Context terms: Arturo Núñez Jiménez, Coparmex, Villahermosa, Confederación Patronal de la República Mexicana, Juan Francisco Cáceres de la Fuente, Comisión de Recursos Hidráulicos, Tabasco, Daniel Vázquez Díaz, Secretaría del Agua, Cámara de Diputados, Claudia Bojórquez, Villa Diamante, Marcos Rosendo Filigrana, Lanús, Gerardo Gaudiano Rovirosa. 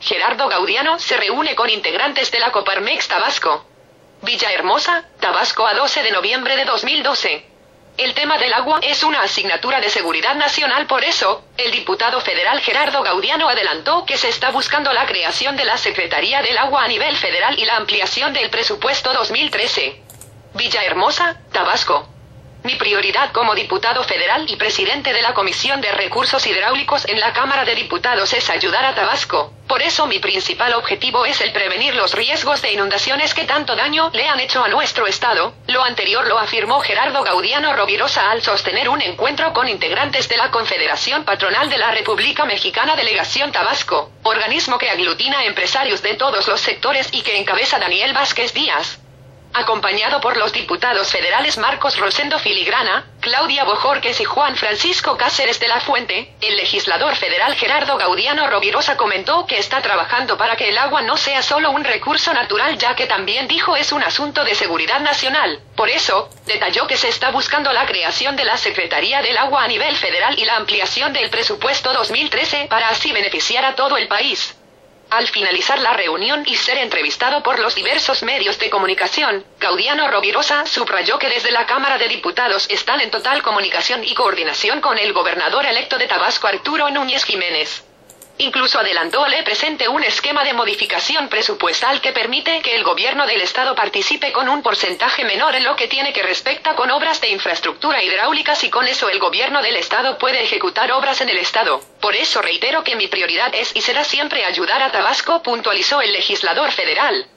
Gerardo Gaudiano se reúne con integrantes de la Coparmex Tabasco. Villahermosa, Tabasco, a 12 de noviembre de 2012. El tema del agua es una asignatura de seguridad nacional, por eso, el diputado federal Gerardo Gaudiano adelantó que se está buscando la creación de la Secretaría del Agua a nivel federal y la ampliación del presupuesto 2013. Villahermosa, Tabasco. Mi prioridad como diputado federal y presidente de la Comisión de Recursos Hidráulicos en la Cámara de Diputados es ayudar a Tabasco, por eso mi principal objetivo es el prevenir los riesgos de inundaciones que tanto daño le han hecho a nuestro estado. Lo anterior lo afirmó Gerardo Gaudiano Rovirosa al sostener un encuentro con integrantes de la Confederación Patronal de la República Mexicana Delegación Tabasco, organismo que aglutina empresarios de todos los sectores y que encabeza Daniel Vázquez Díaz, acompañado por los diputados federales Marcos Rosendo Filigrana, Claudia Bojórquez y Juan Francisco Cáceres de la Fuente. El legislador federal Gerardo Gaudiano Rovirosa comentó que está trabajando para que el agua no sea solo un recurso natural, ya que también dijo es un asunto de seguridad nacional. Por eso, detalló que se está buscando la creación de la Secretaría del Agua a nivel federal y la ampliación del presupuesto 2013 para así beneficiar a todo el país. Al finalizar la reunión y ser entrevistado por los diversos medios de comunicación, Gaudiano Rovirosa subrayó que desde la Cámara de Diputados están en total comunicación y coordinación con el gobernador electo de Tabasco Arturo Núñez Jiménez. Incluso adelantó le presente un esquema de modificación presupuestal que permite que el gobierno del estado participe con un porcentaje menor en lo que tiene que respecta con obras de infraestructura hidráulicas y con eso el gobierno del estado puede ejecutar obras en el estado. Por eso reitero que mi prioridad es y será siempre ayudar a Tabasco, puntualizó el legislador federal.